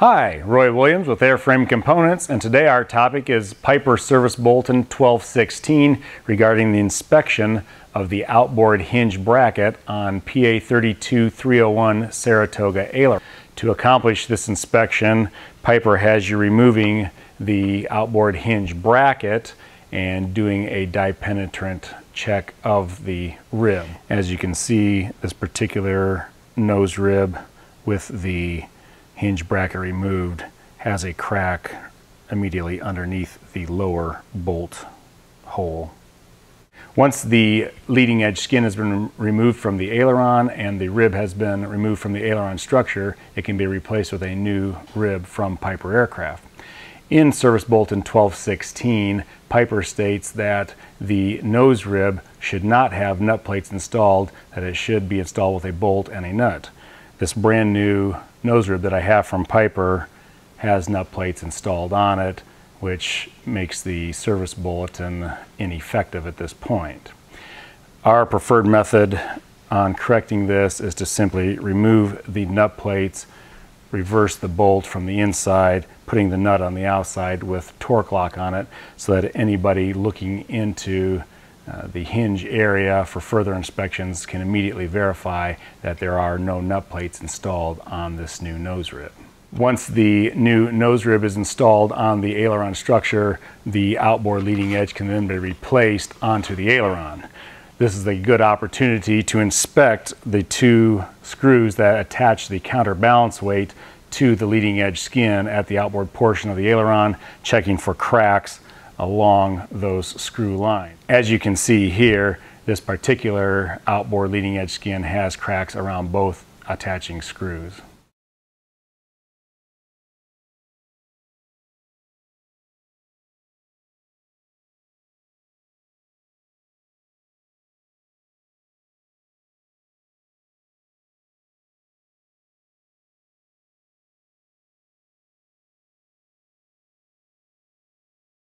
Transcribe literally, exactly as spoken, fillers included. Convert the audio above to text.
Hi, Roy Williams with Airframe Components, and today our topic is Piper Service Bulletin twelve sixteen regarding the inspection of the outboard hinge bracket on P A thirty-two three oh one Saratoga aileron. To accomplish this inspection, Piper has you removing the outboard hinge bracket and doing a dipenetrant check of the rib. As you can see, this particular nose rib with the hinge bracket removed has a crack immediately underneath the lower bolt hole. Once the leading edge skin has been removed from the aileron and the rib has been removed from the aileron structure, it can be replaced with a new rib from Piper Aircraft. In Service Bulletin twelve sixteen, Piper states that the nose rib should not have nut plates installed, that it should be installed with a bolt and a nut. This brand new nose rib that I have from Piper has nut plates installed on it, which makes the service bulletin ineffective at this point. Our preferred method on correcting this is to simply remove the nut plates, reverse the bolt from the inside, putting the nut on the outside with torque lock on it, so that anybody looking into Uh, the hinge area for further inspections can immediately verify that there are no nut plates installed on this new nose rib. Once the new nose rib is installed on the aileron structure, the outboard leading edge can then be replaced onto the aileron. This is a good opportunity to inspect the two screws that attach the counterbalance weight to the leading edge skin at the outboard portion of the aileron, checking for cracks along those screw lines. As you can see here, this particular outboard leading edge skin has cracks around both attaching screws.